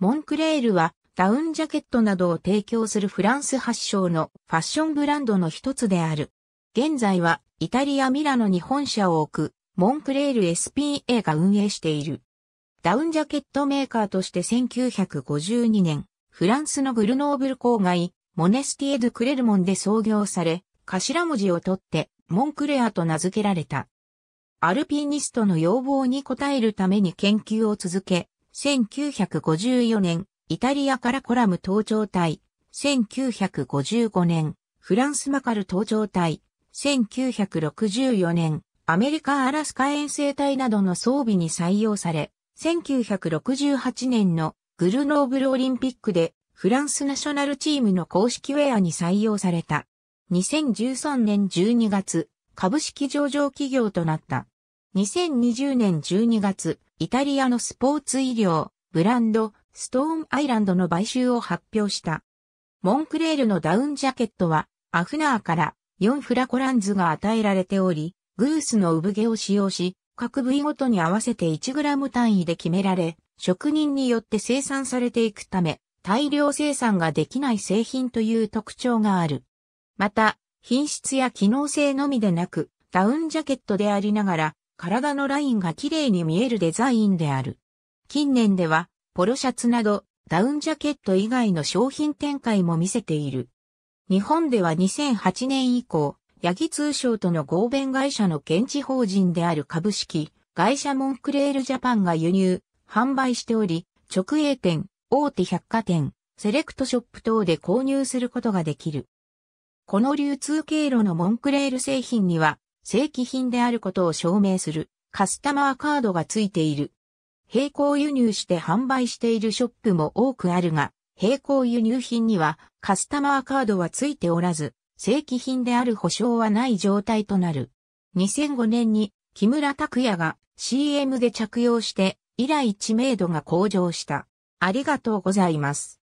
モンクレールはダウンジャケットなどを提供するフランス発祥のファッションブランドの一つである。現在はイタリア・ミラノに本社を置くモンクレール SPA が運営している。ダウンジャケットメーカーとして1952年、フランスのグルノーブル郊外、モネスティエ・ドゥ・クレルモンで創業され、頭文字を取ってモンクレアと名付けられた。アルピニストの要望に応えるために研究を続け、1954年、イタリアからコラム盗聴隊、1955年、フランスマカル盗聴隊、1964年、アメリカアラスカ遠征隊などの装備に採用され、1968年のグルノーブルオリンピックでフランスナショナルチームの公式ウェアに採用された。2013年12月、株式上場企業となった。2020年12月、イタリアのスポーツ医療、ブランド、ストーンアイランドの買収を発表した。モンクレールのダウンジャケットは、AFNORから4Flcoronsが与えられており、グースの産毛を使用し、各部位ごとに合わせて1グラム単位で決められ、職人によって生産されていくため、大量生産ができない製品という特徴がある。また、品質や機能性のみでなく、ダウンジャケットでありながら、体のラインが綺麗に見えるデザインである。近年では、ポロシャツなど、ダウンジャケット以外の商品展開も見せている。日本では2008年以降、八木通商との合弁会社の現地法人である株式会社モンクレールジャパンが輸入、販売しており、直営店、大手百貨店、セレクトショップ等で購入することができる。この流通経路のモンクレール製品には正規品であることを証明するカスタマーカードがついている。並行輸入して販売しているショップも多くあるが、並行輸入品にはカスタマーカードはついておらず、正規品である保証はない状態となる。2005年に木村拓哉が CM で着用して以来知名度が向上した。ありがとうございます。